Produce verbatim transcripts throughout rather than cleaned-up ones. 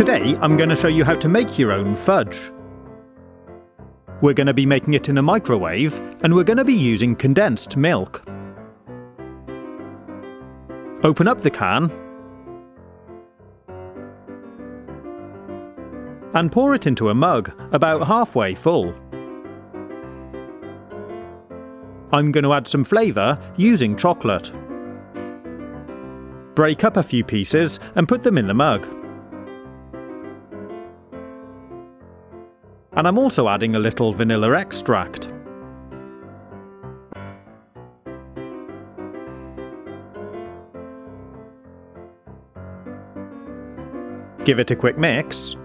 Today I'm going to show you how to make your own fudge. We're going to be making it in a microwave, and we're going to be using condensed milk. Open up the can and pour it into a mug, about halfway full. I'm going to add some flavour using chocolate. Break up a few pieces and put them in the mug. And I'm also adding a little vanilla extract. Give it a quick mix.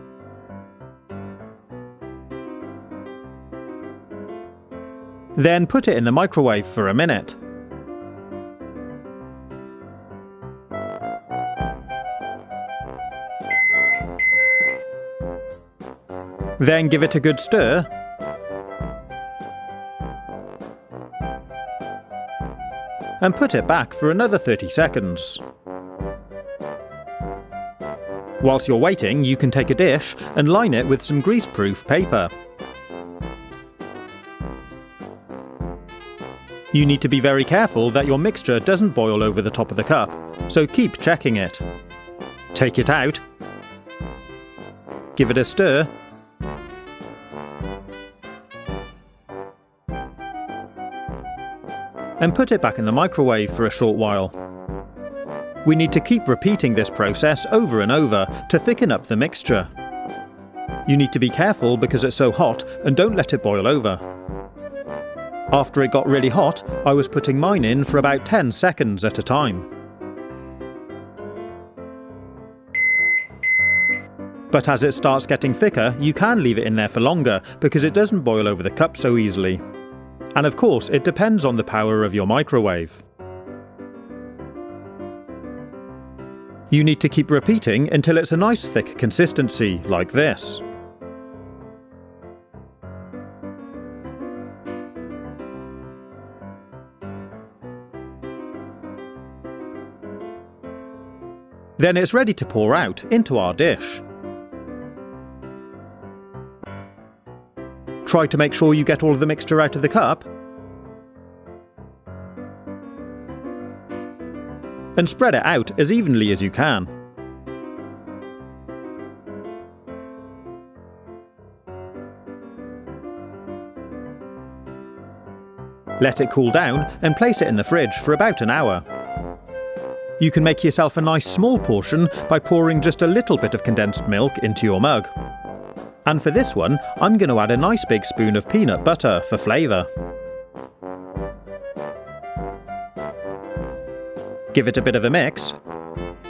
Then put it in the microwave for a minute. Then give it a good stir. And put it back for another thirty seconds. Whilst you're waiting, you can take a dish and line it with some greaseproof paper. You need to be very careful that your mixture doesn't boil over the top of the cup, so keep checking it. Take it out. Give it a stir. And put it back in the microwave for a short while. We need to keep repeating this process over and over to thicken up the mixture. You need to be careful because it's so hot, and don't let it boil over. After it got really hot, I was putting mine in for about ten seconds at a time. But as it starts getting thicker, you can leave it in there for longer because it doesn't boil over the cup so easily. And of course, it depends on the power of your microwave. You need to keep repeating until it's a nice thick consistency, like this. Then it's ready to pour out into our dish. Try to make sure you get all of the mixture out of the cup. And spread it out as evenly as you can. Let it cool down and place it in the fridge for about an hour. You can make yourself a nice small portion by pouring just a little bit of condensed milk into your mug. And for this one, I'm going to add a nice big spoon of peanut butter for flavour. Give it a bit of a mix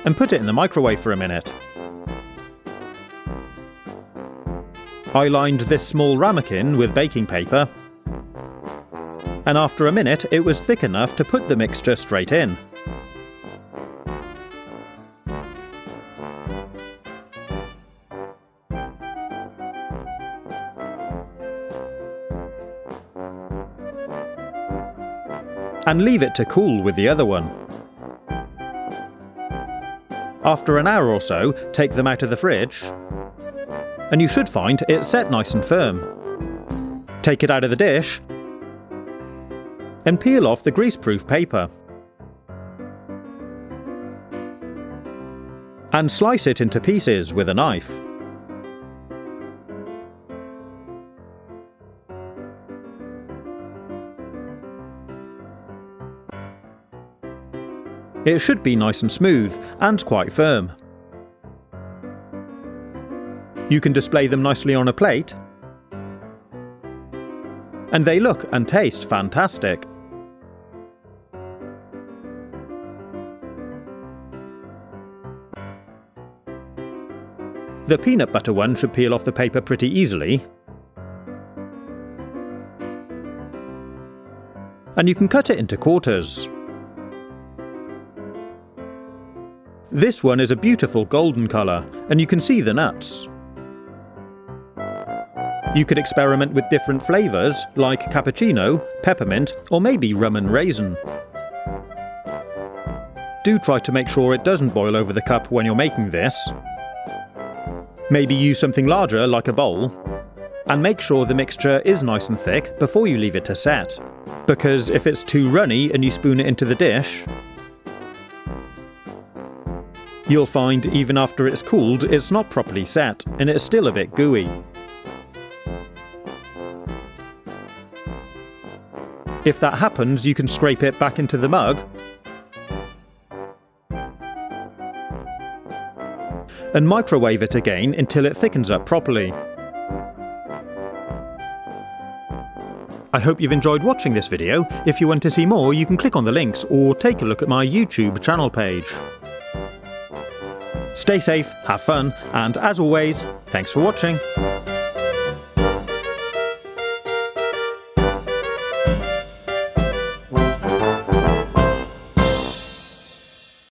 and put it in the microwave for a minute. I lined this small ramekin with baking paper, and after a minute it was thick enough to put the mixture straight in. And leave it to cool with the other one. After an hour or so, take them out of the fridge, and you should find it's set nice and firm. Take it out of the dish, and peel off the greaseproof paper. And slice it into pieces with a knife. It should be nice and smooth, and quite firm. You can display them nicely on a plate, and they look and taste fantastic. The peanut butter one should peel off the paper pretty easily, and you can cut it into quarters. This one is a beautiful golden colour, and you can see the nuts. You could experiment with different flavours, like cappuccino, peppermint, or maybe rum and raisin. Do try to make sure it doesn't boil over the cup when you're making this. Maybe use something larger like a bowl. And make sure the mixture is nice and thick before you leave it to set, because if it's too runny and you spoon it into the dish, you'll find even after it's cooled it's not properly set and it's still a bit gooey. If that happens, you can scrape it back into the mug and microwave it again until it thickens up properly. I hope you've enjoyed watching this video. If you want to see more, you can click on the links or take a look at my YouTube channel page. Stay safe, have fun, and as always, thanks for watching.